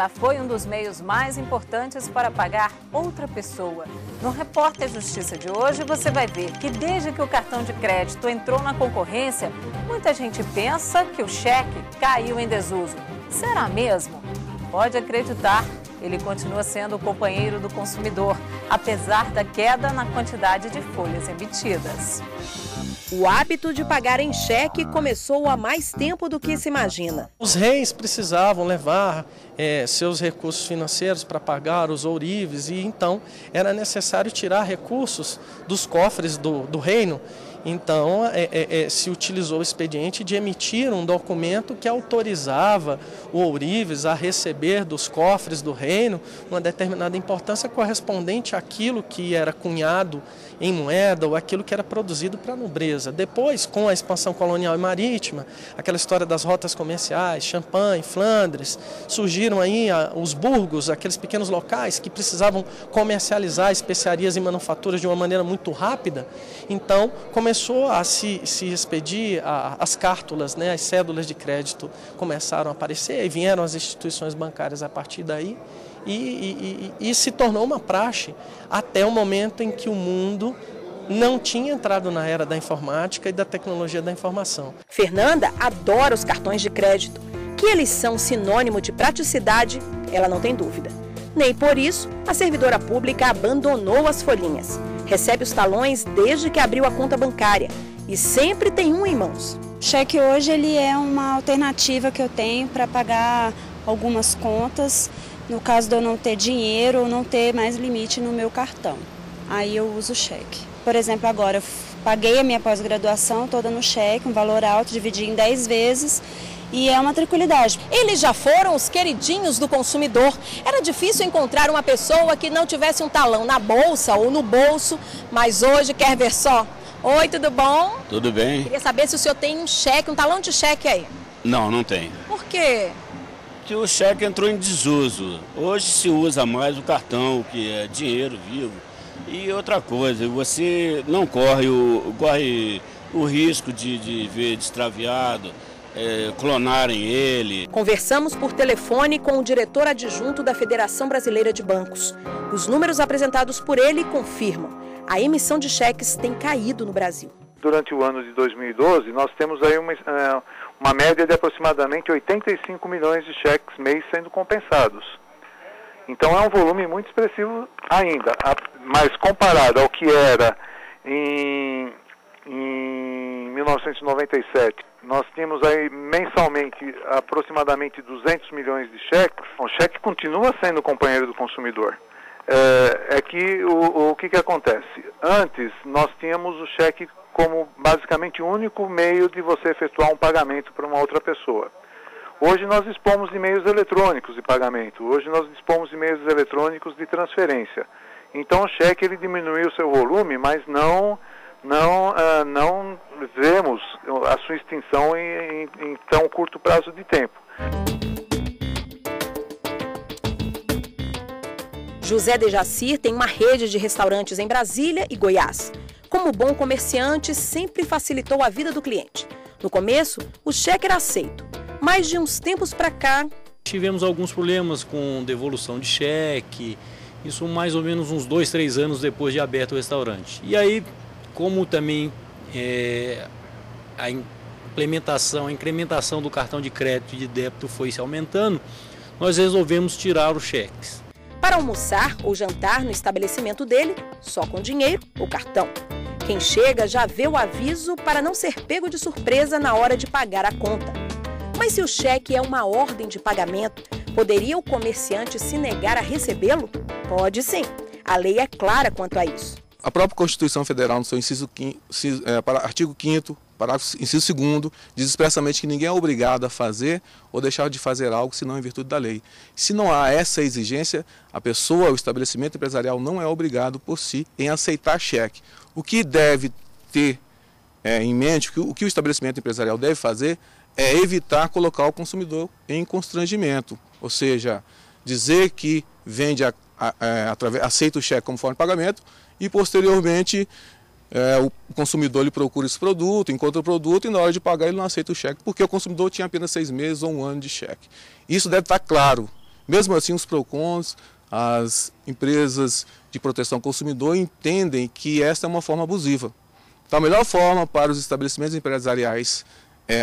já foi um dos meios mais importantes para pagar outra pessoa. No Repórter Justiça de hoje, você vai ver que desde que o cartão de crédito entrou na concorrência, muita gente pensa que o cheque caiu em desuso. Será mesmo? Pode acreditar, ele continua sendo o companheiro do consumidor, apesar da queda na quantidade de folhas emitidas. O hábito de pagar em cheque começou há mais tempo do que se imagina. Os reis precisavam levar seus recursos financeiros para pagar os ourives e então era necessário tirar recursos dos cofres do reino. Então se utilizou o expediente de emitir um documento que autorizava o ourives a receber dos cofres do reino uma determinada importância correspondente àquilo que era cunhado em moeda ou aquilo que era produzido para a nobreza. Depois, com a expansão colonial e marítima, aquela história das rotas comerciais, Champagne, Flandres, surgiram aí os burgos, aqueles pequenos locais que precisavam comercializar especiarias e manufaturas de uma maneira muito rápida. Então, começou a se expedir as cártulas, né, as cédulas de crédito começaram a aparecer e vieram as instituições bancárias a partir daí e se tornou uma praxe até o momento em que o mundo não tinha entrado na era da informática e da tecnologia da informação. Fernanda adora os cartões de crédito. Que eles são sinônimo de praticidade, ela não tem dúvida. Nem por isso, a servidora pública abandonou as folhinhas. Recebe os talões desde que abriu a conta bancária e sempre tem um em mãos. Cheque hoje ele é uma alternativa que eu tenho para pagar algumas contas, no caso de eu não ter dinheiro ou não ter mais limite no meu cartão. Aí eu uso o cheque. Por exemplo, agora eu paguei a minha pós-graduação toda no cheque, um valor alto, dividi em 10 vezes. E é uma tranquilidade. Eles já foram os queridinhos do consumidor. Era difícil encontrar uma pessoa que não tivesse um talão na bolsa ou no bolso, mas hoje quer ver só. Oi, tudo bom? Tudo bem. Queria saber se o senhor tem um cheque, um talão de cheque aí. Não, não tem. Por quê? Porque o cheque entrou em desuso. Hoje se usa mais o cartão, que é dinheiro vivo. E outra coisa, você não corre o risco de ver extraviado, clonarem ele. Conversamos por telefone com o diretor adjunto da Federação Brasileira de Bancos. Os números apresentados por ele confirmam. A emissão de cheques tem caído no Brasil. Durante o ano de 2012, nós temos aí uma média de aproximadamente 85 milhões de cheques mês sendo compensados. Então é um volume muito expressivo ainda, mas comparado ao que era em 1997, nós tínhamos aí mensalmente aproximadamente 200 milhões de cheques. O cheque continua sendo o companheiro do consumidor. É que o que acontece? Antes, nós tínhamos o cheque como basicamente o único meio de você efetuar um pagamento para uma outra pessoa. Hoje nós dispomos de meios eletrônicos de pagamento. Hoje nós dispomos de meios eletrônicos de transferência. Então o cheque ele diminuiu seu volume, mas não vemos a sua extinção em tão curto prazo de tempo. José de Jacir tem uma rede de restaurantes em Brasília e Goiás. Como bom comerciante, sempre facilitou a vida do cliente. No começo, o cheque era aceito, mas de uns tempos para cá... Tivemos alguns problemas com devolução de cheque, isso mais ou menos uns 2, 3 anos depois de aberto o restaurante. E aí... Como também a implementação, a incrementação do cartão de crédito e de débito foi se aumentando, nós resolvemos tirar os cheques. Para almoçar ou jantar no estabelecimento dele, só com dinheiro ou cartão. Quem chega já vê o aviso para não ser pego de surpresa na hora de pagar a conta. Mas se o cheque é uma ordem de pagamento, poderia o comerciante se negar a recebê-lo? Pode sim. A lei é clara quanto a isso. A própria Constituição Federal, no seu artigo 5º, parágrafo inciso 2º, diz expressamente que ninguém é obrigado a fazer ou deixar de fazer algo senão em virtude da lei. Se não há essa exigência, a pessoa, o estabelecimento empresarial não é obrigado por si em aceitar cheque. O que deve ter em mente, o que o estabelecimento empresarial deve fazer é evitar colocar o consumidor em constrangimento, ou seja, dizer que vende aceita o cheque como forma de pagamento e posteriormente o consumidor lhe procura esse produto, encontra o produto e na hora de pagar ele não aceita o cheque, porque o consumidor tinha apenas 6 meses ou um ano de cheque. Isso deve estar claro, Mesmo assim, os PROCONs, as empresas de proteção ao consumidor entendem que esta é uma forma abusiva. Então, a melhor forma para os estabelecimentos empresariais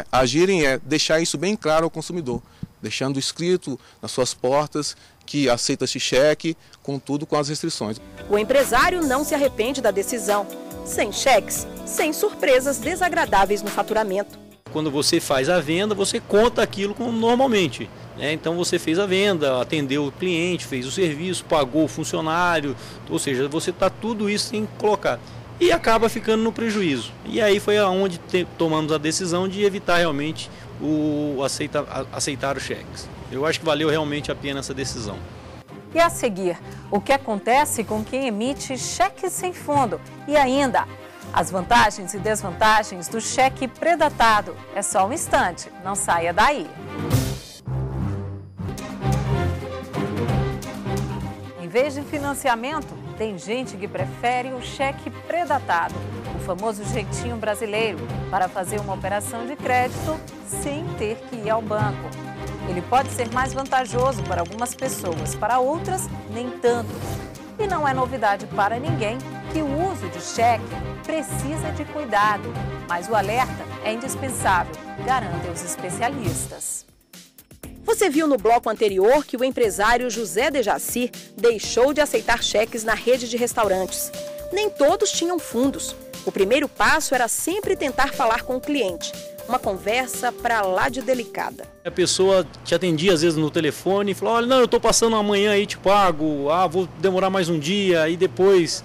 agirem é deixar isso bem claro ao consumidor, deixando escrito nas suas portas que aceita-se cheque, contudo com as restrições. O empresário não se arrepende da decisão. Sem cheques, sem surpresas desagradáveis no faturamento. Quando você faz a venda, você conta aquilo como normalmente. Né? Então você fez a venda, atendeu o cliente, fez o serviço, pagou o funcionário, ou seja, você está tudo isso sem colocar. E acaba ficando no prejuízo. E aí foi onde tomamos a decisão de evitar realmente aceitar os cheques. Eu acho que valeu realmente a pena essa decisão. E a seguir, o que acontece com quem emite cheque sem fundo? E ainda, as vantagens e desvantagens do cheque pré-datado. É só um instante, não saia daí. Em vez de financiamento, tem gente que prefere o cheque pré-datado, o famoso jeitinho brasileiro, para fazer uma operação de crédito sem ter que ir ao banco. Ele pode ser mais vantajoso para algumas pessoas, para outras, nem tanto. E não é novidade para ninguém que o uso de cheque precisa de cuidado, mas o alerta é indispensável, garantem os especialistas. Você viu no bloco anterior que o empresário José de Jacir deixou de aceitar cheques na rede de restaurantes. Nem todos tinham fundos. O primeiro passo era sempre tentar falar com o cliente. Uma conversa para lá de delicada. A pessoa te atendia às vezes no telefone e falava, olha, não, eu estou passando amanhã aí, te pago, vou demorar mais um dia, e depois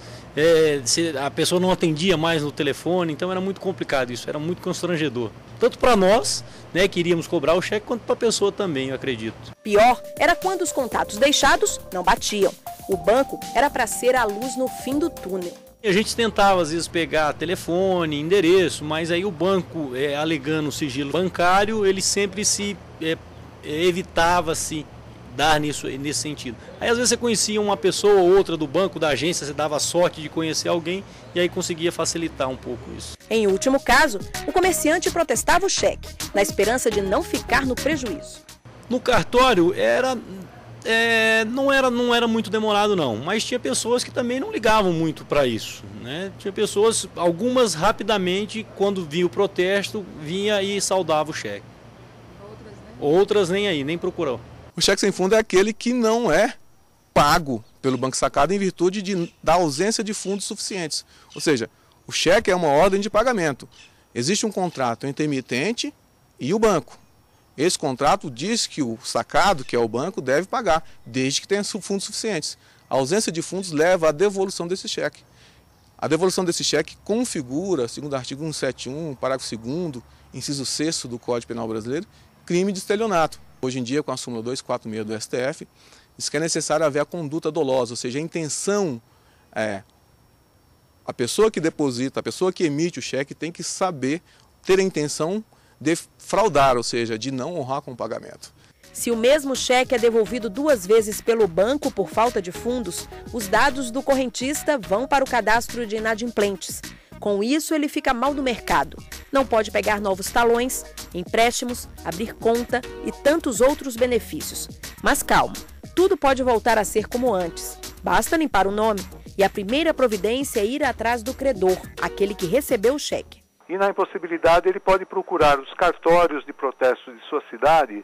a pessoa não atendia mais no telefone, então era muito complicado isso, era muito constrangedor. Tanto para nós, né, que iríamos cobrar o cheque, quanto para a pessoa também, eu acredito. Pior era quando os contatos deixados não batiam. O banco era para ser a luz no fim do túnel. A gente tentava, às vezes, pegar telefone, endereço, mas aí o banco, alegando o sigilo bancário, ele sempre se evitava se dar nesse sentido. Aí, às vezes, você conhecia uma pessoa ou outra do banco, da agência, você dava sorte de conhecer alguém e aí conseguia facilitar um pouco isso. Em último caso, o comerciante protestava o cheque, na esperança de não ficar no prejuízo. No cartório, não era muito demorado não, mas tinha pessoas que também não ligavam muito para isso, né? Tinha pessoas, algumas rapidamente, quando via o protesto, vinha e saudava o cheque. Outras nem aí, nem procurou. O cheque sem fundo é aquele que não é pago pelo Banco Sacado em virtude da ausência de fundos suficientes. Ou seja, o cheque é uma ordem de pagamento. Existe um contrato entre o emitente e o banco. Esse contrato diz que o sacado, que é o banco, deve pagar, desde que tenha fundos suficientes. A ausência de fundos leva à devolução desse cheque. A devolução desse cheque configura, segundo o artigo 171, parágrafo 2º, inciso 6º do Código Penal Brasileiro, crime de estelionato. Hoje em dia, com a súmula 246 do STF, diz que é necessário haver a conduta dolosa, ou seja, a intenção é... A pessoa que deposita, a pessoa que emite o cheque tem que saber ter a intenção de fraudar, ou seja, de não honrar com o pagamento. Se o mesmo cheque é devolvido duas vezes pelo banco por falta de fundos, os dados do correntista vão para o cadastro de inadimplentes. Com isso, ele fica mal no mercado. Não pode pegar novos talões, empréstimos, abrir conta e tantos outros benefícios. Mas calma, tudo pode voltar a ser como antes. Basta limpar o nome e a primeira providência é ir atrás do credor, aquele que recebeu o cheque. E na impossibilidade ele pode procurar os cartórios de protesto de sua cidade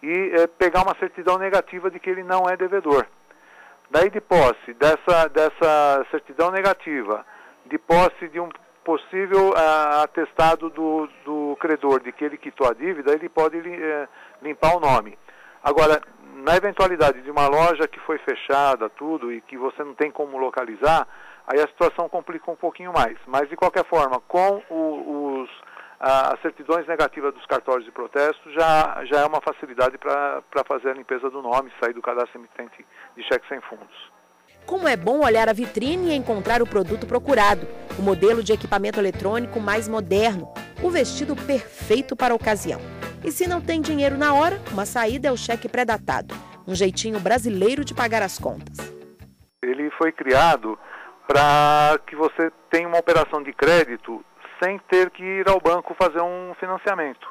e pegar uma certidão negativa de que ele não é devedor. Daí, de posse dessa certidão negativa, de posse de um possível atestado do credor de que ele quitou a dívida, ele pode limpar o nome. Agora, na eventualidade de uma loja que foi fechada, tudo, e que você não tem como localizar, aí a situação complica um pouquinho mais. Mas, de qualquer forma, com as certidões negativas dos cartórios de protesto, já é uma facilidade para fazer a limpeza do nome, sair do cadastro emitente de cheque sem fundos. Como é bom olhar a vitrine e encontrar o produto procurado, o modelo de equipamento eletrônico mais moderno, o vestido perfeito para a ocasião. E se não tem dinheiro na hora, uma saída é o cheque pré-datado, um jeitinho brasileiro de pagar as contas. Ele foi criado para que você tenha uma operação de crédito sem ter que ir ao banco fazer um financiamento.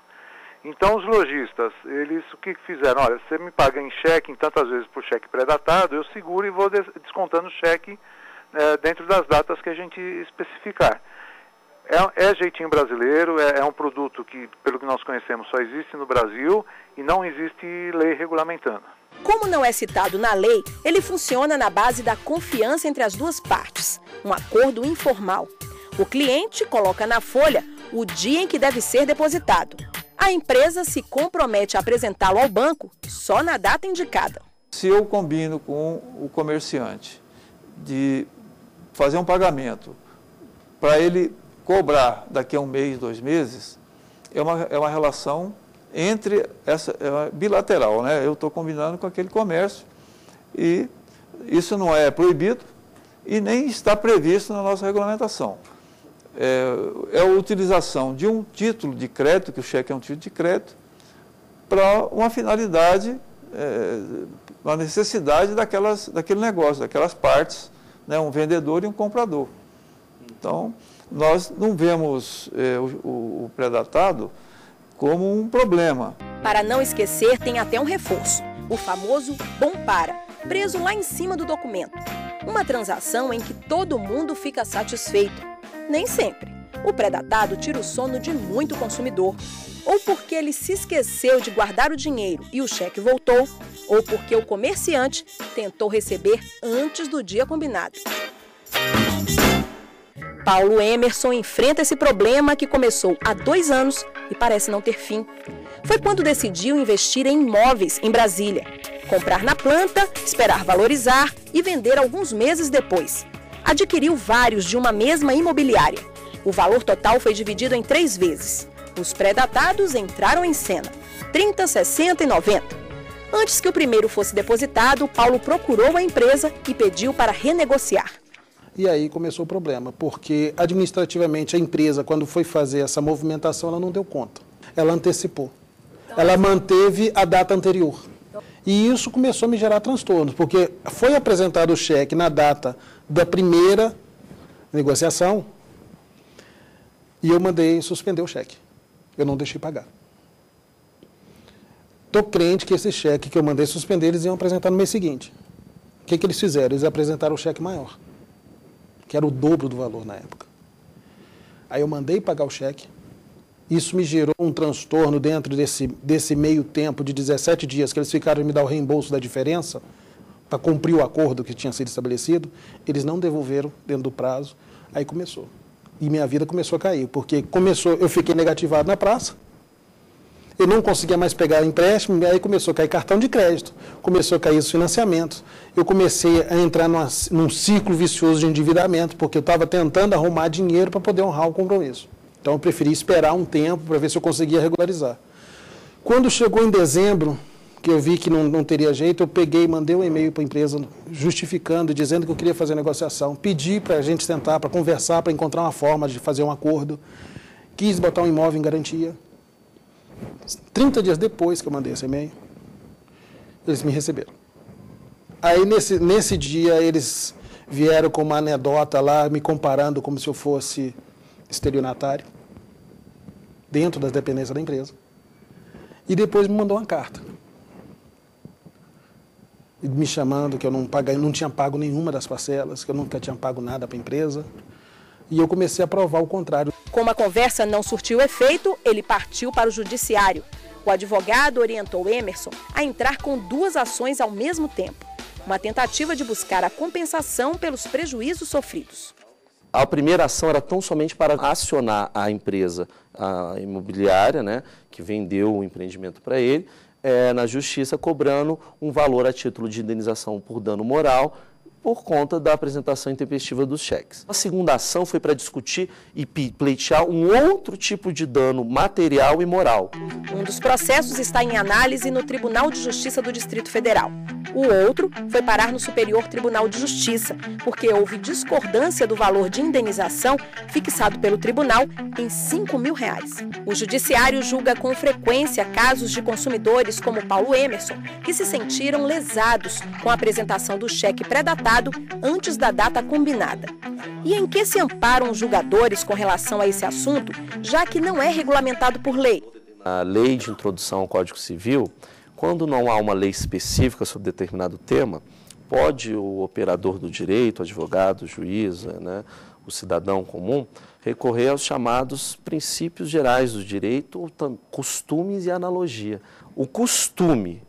Então os lojistas, eles o que fizeram? Olha, você me paga em cheque, em tantas vezes por cheque pré-datado, eu seguro e vou descontando o cheque dentro das datas que a gente especificar. É jeitinho brasileiro, é um produto que, pelo que nós conhecemos, só existe no Brasil e não existe lei regulamentando. Como não é citado na lei, ele funciona na base da confiança entre as duas partes, um acordo informal. O cliente coloca na folha o dia em que deve ser depositado. A empresa se compromete a apresentá-lo ao banco só na data indicada. Se eu combino com o comerciante de fazer um pagamento para ele cobrar daqui a um mês, 2 meses, é uma relação entre bilateral, né? Eu estou combinando com aquele comércio e isso não é proibido e nem está previsto na nossa regulamentação. É a utilização de um título de crédito, que o cheque é um título de crédito, para uma finalidade, uma necessidade daquele negócio, daquelas partes, né? Um vendedor e um comprador. Então, nós não vemos o pré-datado como um problema. Para não esquecer, tem até um reforço, o famoso bom para, preso lá em cima do documento. Uma transação em que todo mundo fica satisfeito. Nem sempre. O pré-datado tira o sono de muito consumidor. Ou porque ele se esqueceu de guardar o dinheiro e o cheque voltou, ou porque o comerciante tentou receber antes do dia combinado. Paulo Emerson enfrenta esse problema que começou há 2 anos e parece não ter fim. Foi quando decidiu investir em imóveis em Brasília. Comprar na planta, esperar valorizar e vender alguns meses depois. Adquiriu vários de uma mesma imobiliária. O valor total foi dividido em 3 vezes. Os pré-datados entraram em cena, 30, 60 e 90. Antes que o primeiro fosse depositado, Paulo procurou a empresa e pediu para renegociar. E aí começou o problema, porque administrativamente a empresa, quando foi fazer essa movimentação, ela não deu conta. Ela antecipou. Ela manteve a data anterior. E isso começou a me gerar transtornos, porque foi apresentado o cheque na data da primeira negociação e eu mandei suspender o cheque. Eu não deixei pagar. Estou crente que esse cheque que eu mandei suspender, eles iam apresentar no mês seguinte. O que eles fizeram? Eles apresentaram o cheque maior, que era o dobro do valor na época. Aí eu mandei pagar o cheque. Isso me gerou um transtorno dentro desse meio tempo de 17 dias que eles ficaram de me dar o reembolso da diferença para cumprir o acordo que tinha sido estabelecido. Eles não devolveram dentro do prazo. Aí começou. E minha vida começou a cair, porque eu fiquei negativado na praça. Eu não conseguia mais pegar empréstimo, aí começou a cair cartão de crédito, começou a cair os financiamentos. Eu comecei a entrar num ciclo vicioso de endividamento, porque eu estava tentando arrumar dinheiro para poder honrar o compromisso. Então, eu preferi esperar um tempo para ver se eu conseguia regularizar. Quando chegou em dezembro, que eu vi que não teria jeito, eu peguei e mandei um e-mail para a empresa justificando, dizendo que eu queria fazer a negociação. Pedi para a gente sentar, para conversar, para encontrar uma forma de fazer um acordo. Quis botar um imóvel em garantia. 30 dias depois que eu mandei esse e-mail, eles me receberam. Aí, nesse dia, eles vieram com uma anedota lá, me comparando como se eu fosse estelionatário, dentro das dependências da empresa. E depois me mandou uma carta, me chamando que eu não tinha pago nenhuma das parcelas, que eu nunca tinha pago nada para a empresa. E eu comecei a provar o contrário. Como a conversa não surtiu efeito, ele partiu para o judiciário. O advogado orientou Emerson a entrar com 2 ações ao mesmo tempo. Uma tentativa de buscar a compensação pelos prejuízos sofridos. A primeira ação era tão somente para acionar a empresa, a imobiliária, né, que vendeu o empreendimento para ele, na justiça, cobrando um valor a título de indenização por dano moral, por conta da apresentação intempestiva dos cheques. A segunda ação foi para discutir e pleitear um outro tipo de dano material e moral. Um dos processos está em análise no Tribunal de Justiça do Distrito Federal. O outro foi parar no Superior Tribunal de Justiça, porque houve discordância do valor de indenização fixado pelo tribunal em R$ 5.000. O judiciário julga com frequência casos de consumidores como Paulo Emerson, que se sentiram lesados com a apresentação do cheque pré-datado antes da data combinada. E em que se amparam os julgadores com relação a esse assunto, já que não é regulamentado por lei? A lei de introdução ao Código Civil, quando não há uma lei específica sobre determinado tema, pode o operador do direito, o advogado, o juiz, né, o cidadão comum, recorrer aos chamados princípios gerais do direito, costumes e analogia. O costume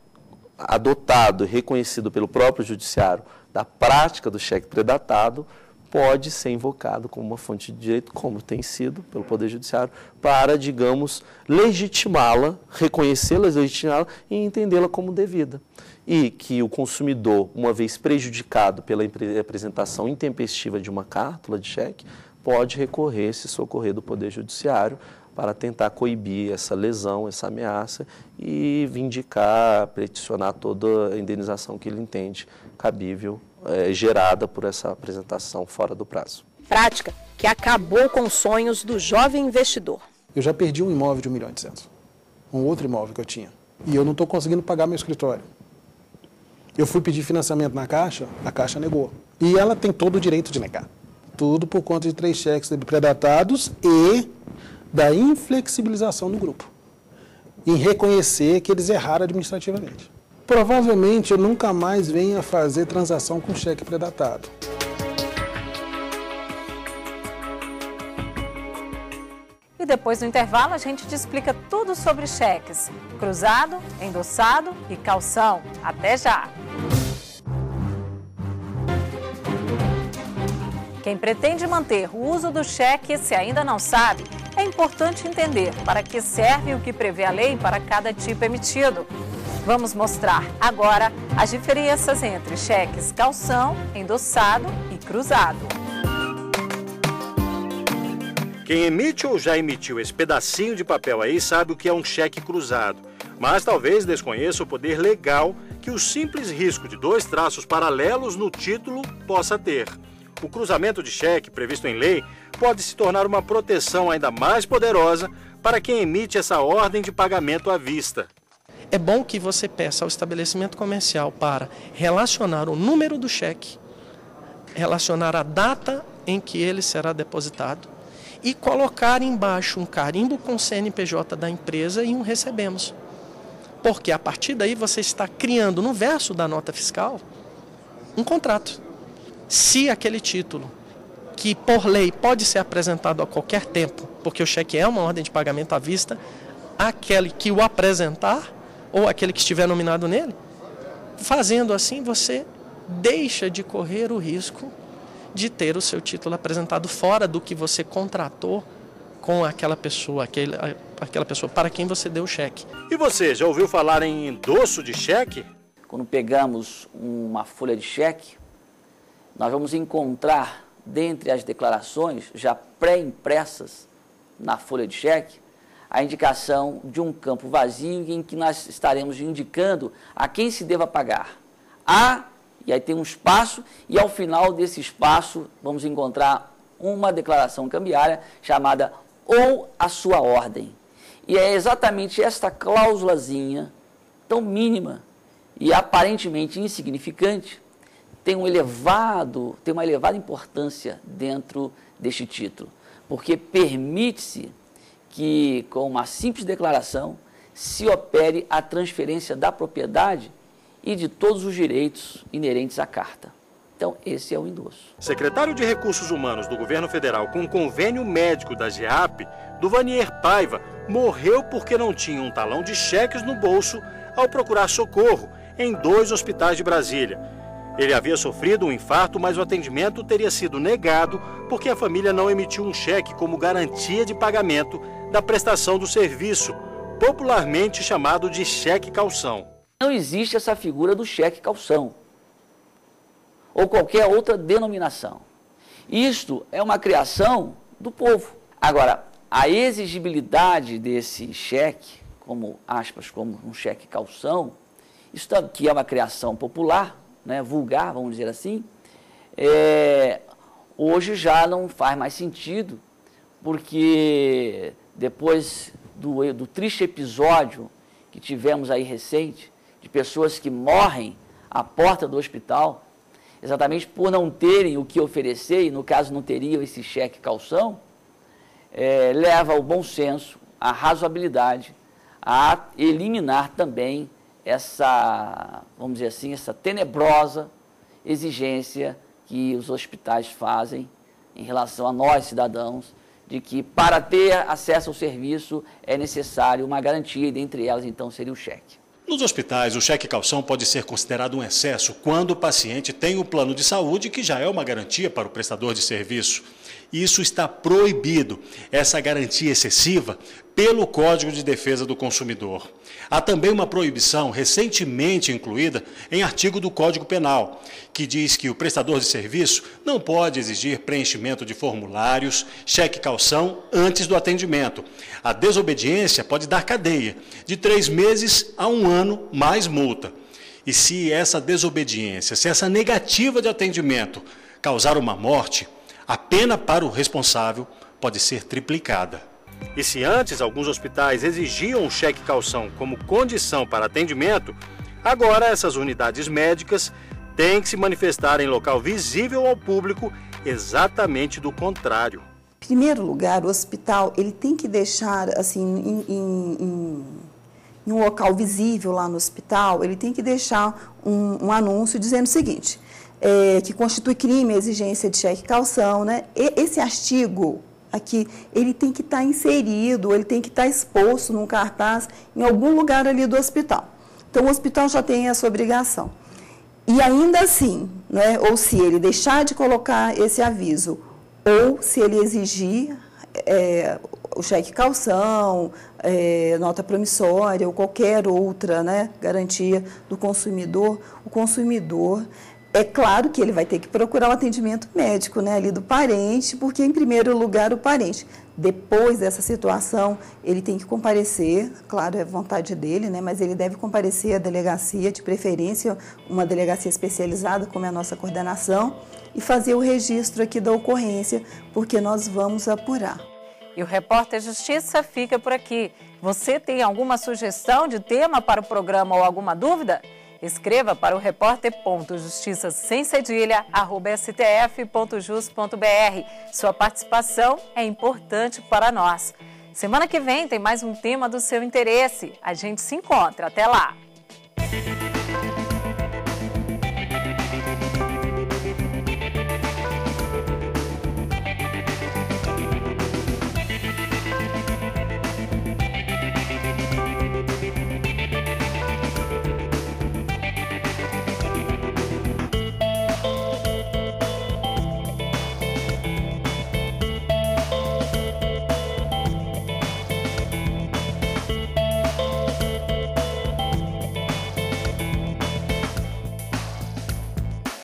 adotado e reconhecido pelo próprio judiciário da prática do cheque predatado pode ser invocado como uma fonte de direito, como tem sido pelo Poder Judiciário, para, digamos, legitimá-la, reconhecê-la, legitimá-la e entendê-la como devida. E que o consumidor, uma vez prejudicado pela apresentação intempestiva de uma cártula de cheque, pode recorrer, se socorrer do Poder Judiciário, para tentar coibir essa lesão, essa ameaça e vindicar, peticionar toda a indenização que ele entende cabível, gerada por essa apresentação fora do prazo. Prática que acabou com os sonhos do jovem investidor. Eu já perdi um imóvel de R$ 1.200.000, um outro imóvel que eu tinha, e eu não estou conseguindo pagar meu escritório. Eu fui pedir financiamento na Caixa, a Caixa negou. E ela tem todo o direito de negar. Tudo por conta de 3 cheques predatados e da inflexibilização do grupo, em reconhecer que eles erraram administrativamente. Provavelmente eu nunca mais venha fazer transação com cheque predatado. E depois do intervalo a gente te explica tudo sobre cheques, cruzado, endossado e calção. Até já! Quem pretende manter o uso do cheque, se ainda não sabe, é importante entender para que serve o que prevê a lei para cada tipo emitido. Vamos mostrar agora as diferenças entre cheques calção, endossado e cruzado. Quem emite ou já emitiu esse pedacinho de papel aí sabe o que é um cheque cruzado, mas talvez desconheça o poder legal que o simples risco de 2 traços paralelos no título possa ter. O cruzamento de cheque previsto em lei pode se tornar uma proteção ainda mais poderosa para quem emite essa ordem de pagamento à vista. É bom que você peça ao estabelecimento comercial para relacionar o número do cheque, relacionar a data em que ele será depositado e colocar embaixo um carimbo com CNPJ da empresa e um recebemos. Porque a partir daí você está criando no verso da nota fiscal um contrato. Se aquele título, que por lei pode ser apresentado a qualquer tempo, porque o cheque é uma ordem de pagamento à vista, aquele que o apresentar ou aquele que estiver nominado nele, fazendo assim você deixa de correr o risco de ter o seu título apresentado fora do que você contratou com aquela pessoa, aquela pessoa para quem você deu o cheque. E você, já ouviu falar em endosso de cheque? Quando pegamos uma folha de cheque, nós vamos encontrar, dentre as declarações já pré-impressas na folha de cheque, a indicação de um campo vazio em que nós estaremos indicando a quem se deva pagar. E aí tem um espaço, e ao final desse espaço vamos encontrar uma declaração cambiária chamada ou a sua ordem. E é exatamente esta cláusulazinha, tão mínima e aparentemente insignificante, tem uma elevada importância dentro deste título, porque permite-se que, com uma simples declaração, se opere a transferência da propriedade e de todos os direitos inerentes à carta. Então, esse é o endosso. Secretário de Recursos Humanos do Governo Federal, com um convênio médico da GEAP, Duvanier Paiva morreu porque não tinha um talão de cheques no bolso ao procurar socorro em 2 hospitais de Brasília. Ele havia sofrido um infarto, mas o atendimento teria sido negado porque a família não emitiu um cheque como garantia de pagamento da prestação do serviço, popularmente chamado de cheque calção. Não existe essa figura do cheque calção ou qualquer outra denominação. Isto é uma criação do povo. Agora, a exigibilidade desse cheque, como aspas, como um cheque calção, isso aqui é uma criação popular, né, vulgar, vamos dizer assim, hoje já não faz mais sentido, porque depois do triste episódio que tivemos aí recente, de pessoas que morrem à porta do hospital, exatamente por não terem o que oferecer, e no caso não teriam esse cheque calção, leva ao bom senso, à razoabilidade, a eliminar também essa, vamos dizer assim, essa tenebrosa exigência que os hospitais fazem em relação a nós, cidadãos, de que para ter acesso ao serviço é necessário uma garantia, e dentre elas, então, seria o cheque. Nos hospitais, o cheque calção pode ser considerado um excesso quando o paciente tem um plano de saúde que já é uma garantia para o prestador de serviço. Isso está proibido, essa garantia excessiva, pelo Código de Defesa do Consumidor. Há também uma proibição recentemente incluída em artigo do Código Penal, que diz que o prestador de serviço não pode exigir preenchimento de formulários, cheque calção antes do atendimento. A desobediência pode dar cadeia de 3 meses a 1 ano mais multa. E se essa desobediência, se essa negativa de atendimento causar uma morte, a pena para o responsável pode ser triplicada. E se antes alguns hospitais exigiam um cheque calção como condição para atendimento, agora essas unidades médicas têm que se manifestar em local visível ao público exatamente do contrário. Em primeiro lugar, o hospital ele tem que deixar, assim, em um local visível lá no hospital, ele tem que deixar um anúncio dizendo o seguinte, que constitui crime a exigência de cheque calção, né? Esse artigo aqui, ele tem que estar inserido, ele tem que estar exposto num cartaz em algum lugar ali do hospital. Então, o hospital já tem essa obrigação. E ainda assim, né, ou se ele deixar de colocar esse aviso, ou se ele exigir o cheque calção, nota promissória ou qualquer outra, né, garantia do consumidor, o consumidor... É claro que ele vai ter que procurar o atendimento médico, né, ali do parente, porque em primeiro lugar o parente. Depois dessa situação, ele tem que comparecer, claro, é vontade dele, né, mas ele deve comparecer à delegacia, de preferência, uma delegacia especializada, como é a nossa coordenação, e fazer o registro aqui da ocorrência, porque nós vamos apurar. E o Repórter Justiça fica por aqui. Você tem alguma sugestão de tema para o programa ou alguma dúvida? Escreva para o repórter.justiça@stf.jus.br. Sua participação é importante para nós. Semana que vem tem mais um tema do seu interesse. A gente se encontra. Até lá!